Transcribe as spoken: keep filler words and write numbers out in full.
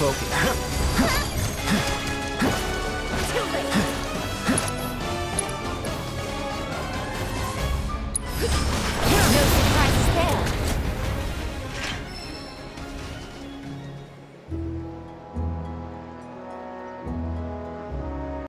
Focus.